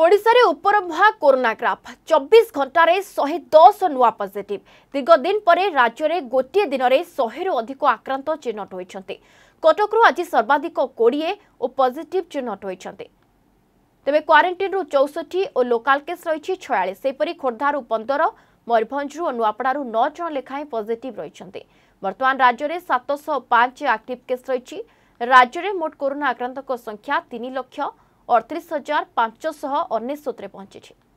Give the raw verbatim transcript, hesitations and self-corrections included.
ओडिशा रे उपरभा corona graph चौबीस घंटा रे एक सौ दस नुआ पॉजिटिव दीर्घ दिन पर राज्य रे गोटे दिन रे एक सौ रो अधिक आक्रांत चिन्हट होइछन्ते। कटक रु आज सर्वाधिक बीस ओ पॉजिटिव चिन्हट होइछन्ते। तबे क्वारंटाइन रु चौंसठ और लोकल केस रही छियालीस। सेपरी खोर्धा रु पंद्रह, मयूरभंज रु नुआपड़ा रु नौ जन लेखाएं पॉजिटिव रही। बर्तमान राज्य में सात सौ पाँच एक्टिव केस रही। राज्य में मोट कोरोना आक्रांत संख्या तीन लक्ष अड़तीस हजार पांच सौ उन्नीस पहुंची।